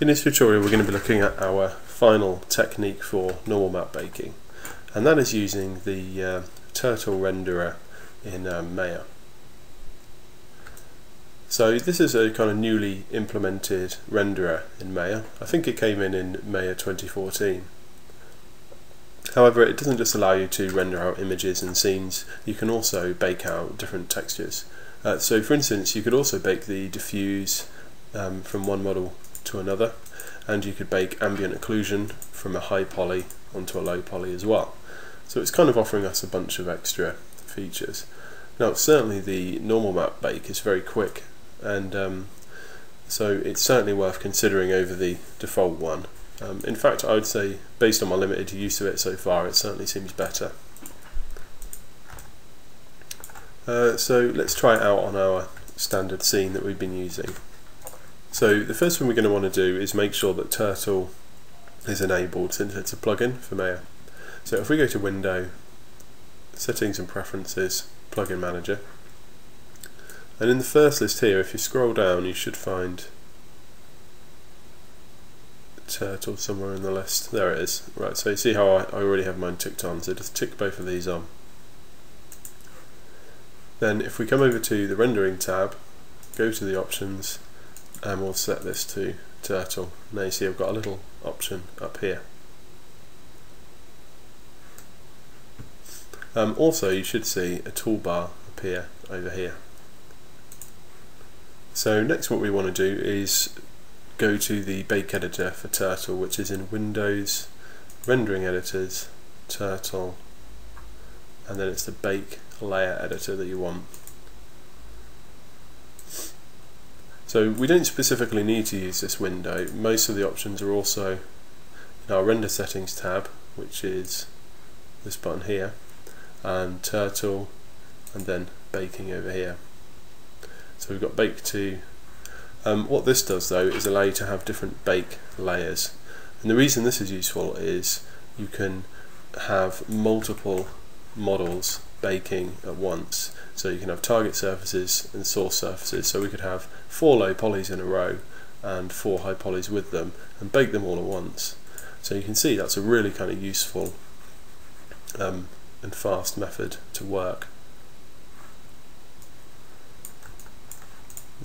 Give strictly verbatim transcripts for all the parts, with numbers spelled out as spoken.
In this tutorial we're going to be looking at our final technique for normal map baking, and that is using the uh, Turtle renderer in uh, Maya. So this is a kind of newly implemented renderer in Maya. I think it came in in Maya twenty fourteen. However, it doesn't just allow you to render out images and scenes, you can also bake out different textures. Uh, so for instance, you could also bake the diffuse um, from one model to another, and you could bake ambient occlusion from a high poly onto a low poly as well. So it's kind of offering us a bunch of extra features. Now certainly the normal map bake is very quick, and um, so it's certainly worth considering over the default one. Um, in fact, I would say based on my limited use of it so far, it certainly seems better. Uh, so let's try it out on our standard scene that we've been using. So the first thing we're going to want to do is make sure that Turtle is enabled, since it's a plugin for Maya. So if we go to Window, Settings and Preferences, Plugin Manager, and in the first list here, if you scroll down, you should find Turtle somewhere in the list. There it is. Right, so you see how I, I already have mine ticked on, so just tick both of these on. Then if we come over to the Rendering tab, go to the Options, and we'll set this to Turtle. Now you see I've got a little option up here. Um, also you should see a toolbar appear over here. So next what we want to do is go to the bake editor for Turtle, which is in Windows, Rendering Editors, Turtle, and then it's the bake layer editor that you want. So we don't specifically need to use this window. Most of the options are also in our Render Settings tab, which is this button here, and Turtle, and then Baking over here. So we've got Bake to. Um, what this does though is allow you to have different bake layers, and the reason this is useful is you can have multiple models baking at once. So you can have target surfaces and source surfaces, so we could have four low polys in a row and four high polys with them and bake them all at once. So you can see that's a really kind of useful um, and fast method to work.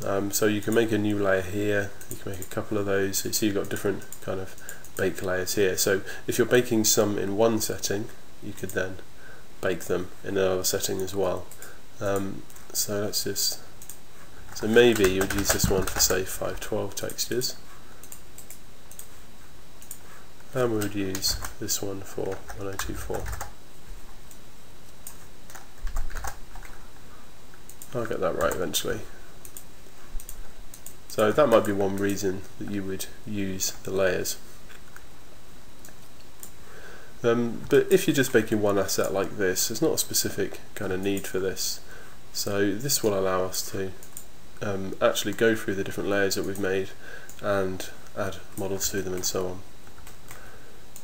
Um, so you can make a new layer here, you can make a couple of those, so you see you've got different kind of bake layers here. So if you're baking some in one setting, you could then bake them in another setting as well. Um, so let's just, so maybe you would use this one for say five twelve textures, and we would use this one for one oh two four. I'll get that right eventually. So that might be one reason that you would use the layers. Um, but if you're just baking one asset like this, there's not a specific kind of need for this. So this will allow us to um, actually go through the different layers that we've made and add models to them and so on.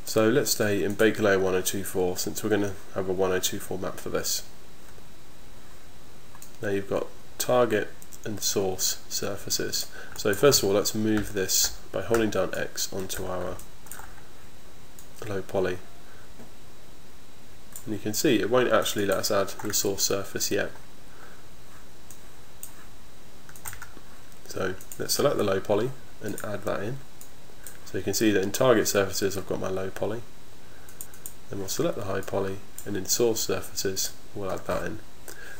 So let's stay in Bake Layer one oh two four, since we're going to have a one oh two four map for this. Now you've got target and source surfaces. So first of all, let's move this by holding down X onto our low poly. And you can see it won't actually let us add the source surface yet. So let's select the low poly and add that in. So you can see that in target surfaces I've got my low poly. Then we'll select the high poly, and in source surfaces we'll add that in.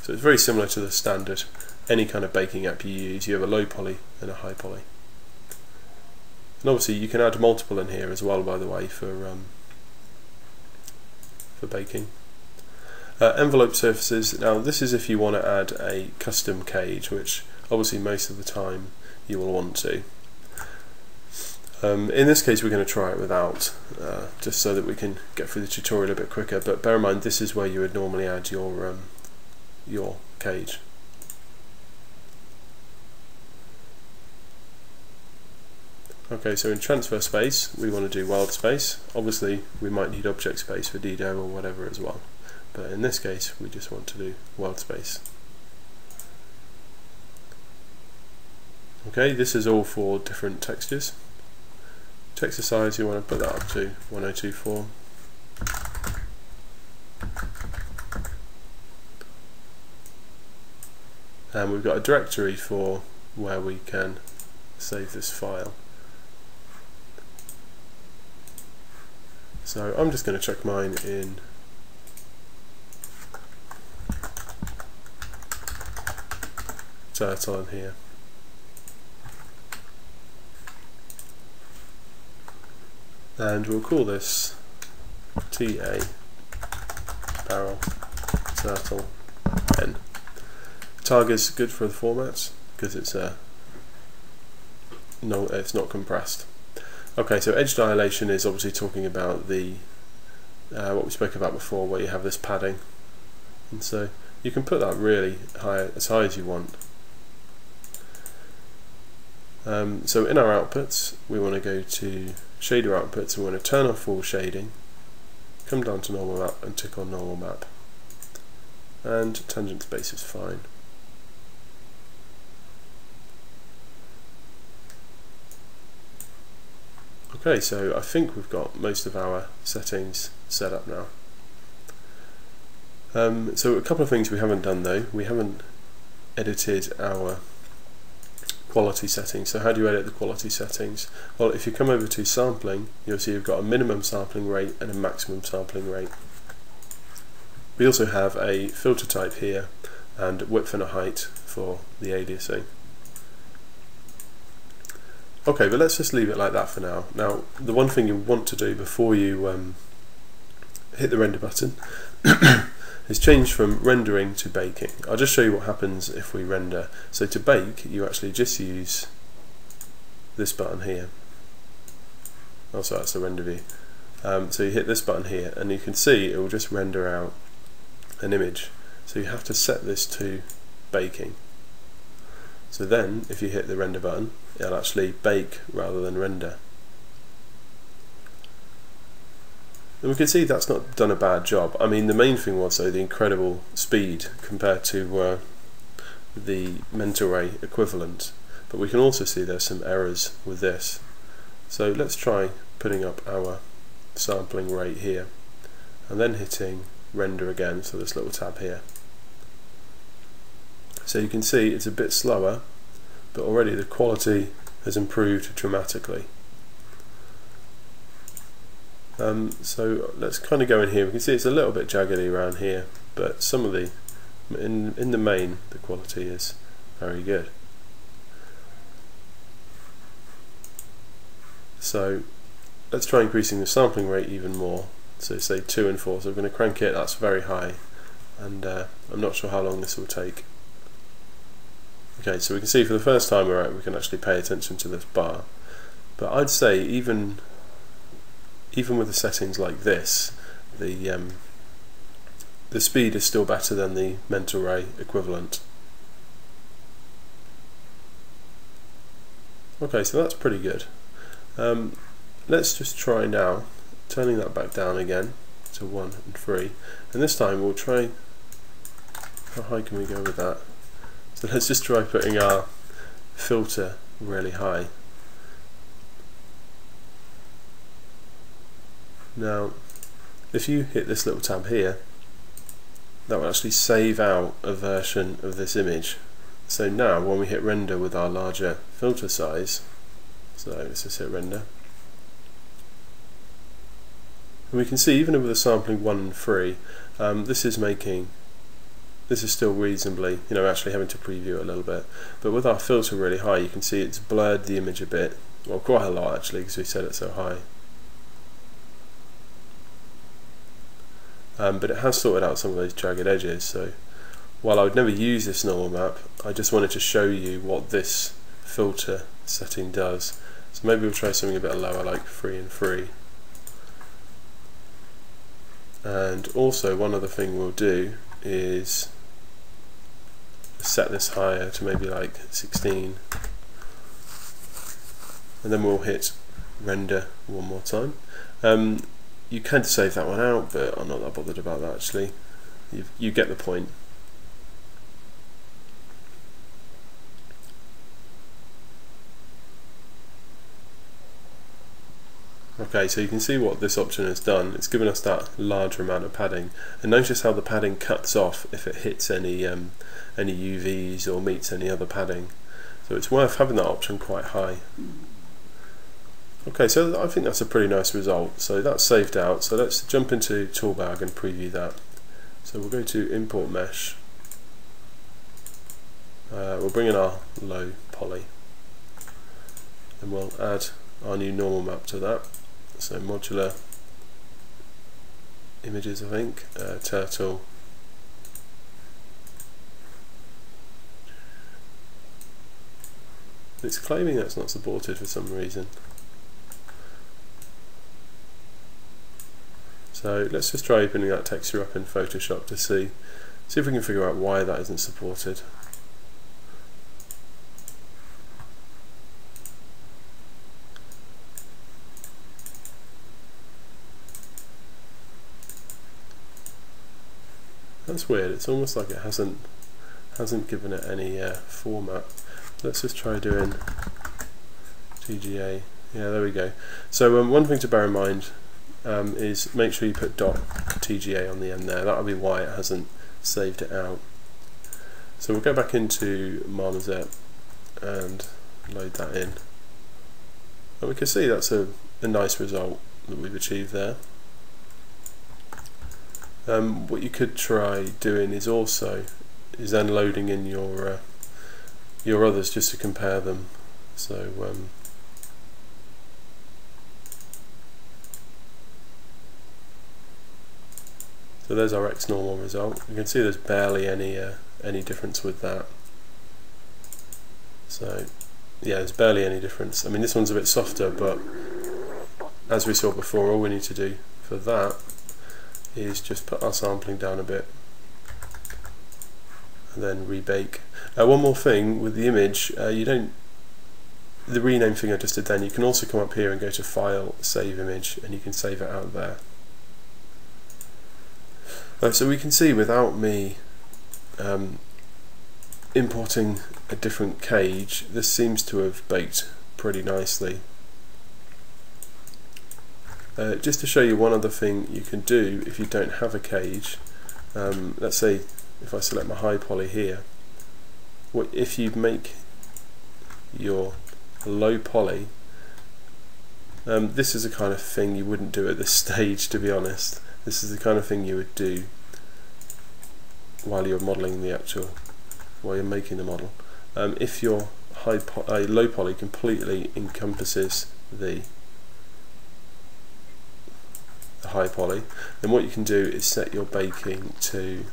So it's very similar to the standard any kind of baking app you use, you have a low poly and a high poly. And obviously you can add multiple in here as well, by the way, for um, for baking. Uh, envelope surfaces, now this is if you want to add a custom cage, which obviously most of the time you will want to. Um, in this case we're going to try it without, uh, just so that we can get through the tutorial a bit quicker, but bear in mind this is where you would normally add your um, your cage. Okay, so in transfer space, we want to do wild space. Obviously, we might need object space for D D O or whatever as well. But in this case, we just want to do wild space. Okay, this is all for different textures. text the size you want to put that up to, one oh two four. And we've got a directory for where we can save this file. So I'm just going to chuck mine in Turtle in here. And we'll call this T A barrel Turtle N. Target's good for the formats because it's a no, it's not compressed. Okay, so edge dilation is obviously talking about the uh, what we spoke about before, where you have this padding, and so you can put that really high, as high as you want. Um, so in our outputs, we want to go to shader outputs, and we want to turn off all shading. Come down to normal map and tick on normal map, and tangent space is fine. Okay, so I think we've got most of our settings set up now. Um, so a couple of things we haven't done though. We haven't edited our quality settings. So how do you edit the quality settings? Well, if you come over to sampling, you'll see you've got a minimum sampling rate and a maximum sampling rate. We also have a filter type here and width and a height for the aliasing. Okay, but let's just leave it like that for now. Now, the one thing you want to do before you um, hit the render button is change from rendering to baking. I'll just show you what happens if we render. So to bake, you actually just use this button here. Also, that's the render view. Um, so you hit this button here, and you can see it will just render out an image. So you have to set this to baking. So then, if you hit the render button, it'll actually bake rather than render. And we can see that's not done a bad job. I mean, the main thing was though the incredible speed compared to uh, the Mental Ray equivalent. But we can also see there's some errors with this. So let's try putting up our sampling rate here, and then hitting render again, so this little tab here. So you can see it's a bit slower, but already the quality has improved dramatically. Um, so let's kind of go in here. We can see it's a little bit jaggedy around here, but some of the in in the main the quality is very good. So let's try increasing the sampling rate even more. So say two and four. So I'm going to crank it. That's very high, and uh, I'm not sure how long this will take. Okay, so we can see for the first time around we can actually pay attention to this bar. But I'd say even even with the settings like this, the um, the speed is still better than the Mental Ray equivalent. Okay, so that's pretty good. Um, let's just try now turning that back down again to one and three, and this time we'll try. How high can we go with that? So let's just try putting our filter really high. Now, if you hit this little tab here, that will actually save out a version of this image. So now, when we hit render with our larger filter size, so let's just hit render, and we can see even with the sampling one and three, um, this is making. This is still reasonably, you know, actually having to preview it a little bit. But with our filter really high, you can see it's blurred the image a bit. Well, quite a lot actually, because we set it so high. Um, but it has sorted out some of those jagged edges. So while I would never use this normal map, I just wanted to show you what this filter setting does. So maybe we'll try something a bit lower, like three and three. And also, one other thing we'll do is set this higher to maybe like sixteen, and then we'll hit render one more time. Um, you can save that one out, but I'm not that bothered about that actually. You you get the point. Okay, so you can see what this option has done. It's given us that larger amount of padding, and notice how the padding cuts off if it hits any um, any U Vs or meets any other padding. So it's worth having that option quite high. Okay, so I think that's a pretty nice result. So that's saved out. So let's jump into Toolbag and preview that. So we'll go to Import Mesh. Uh, we'll bring in our low poly, and we'll add our new normal map to that. So modular images, I think, uh, turtle, it's claiming that's not supported for some reason, so let's just try opening that texture up in Photoshop to see see if we can figure out why that isn't supported. That's weird. It's almost like it hasn't hasn't given it any uh, format. Let's just try doing T G A. Yeah, there we go. So um, one thing to bear in mind um, is make sure you put dot T G A on the end there. That'll be why it hasn't saved it out. So we'll go back into Marmoset and load that in, and we can see that's a, a nice result that we've achieved there. Um, what you could try doing is also is then loading in your uh, your others just to compare them. So um, so there's our X normal result. You can see there's barely any uh, any difference with that. So yeah, there's barely any difference. I mean, this one's a bit softer, but as we saw before, all we need to do for that is just put our sampling down a bit and then rebake. Uh, one more thing with the image, uh, you don't the rename thing I just did then, you can also come up here and go to File, Save Image, and you can save it out there. Uh, so we can see without me um, importing a different cage, this seems to have baked pretty nicely. Uh, just to show you one other thing you can do if you don't have a cage, um, let's say if I select my high poly here, what if you make your low poly, um, this is the kind of thing you wouldn't do at this stage, to be honest. This is the kind of thing you would do while you're modeling the actual, while you're making the model. Um, if your high po uh, low poly completely encompasses the the high poly, then what you can do is set your baking to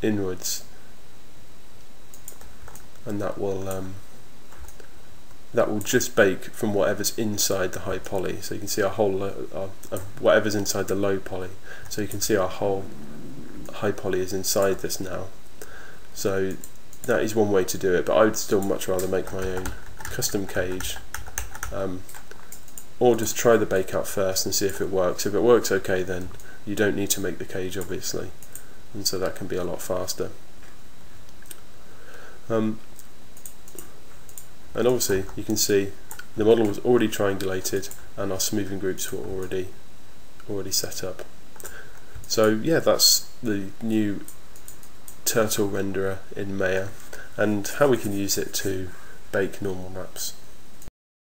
inwards, and that will um, that will just bake from whatever's inside the high poly. So you can see our whole uh, uh, whatever's inside the low poly. So you can see our whole high poly is inside this now. So that is one way to do it, but I would still much rather make my own custom cage. Um, Or just try the bake out first and see if it works. If it works okay, then you don't need to make the cage, obviously, and so that can be a lot faster. Um, and obviously you can see the model was already triangulated and our smoothing groups were already already set up. So yeah, that's the new Turtle renderer in Maya and how we can use it to bake normal maps.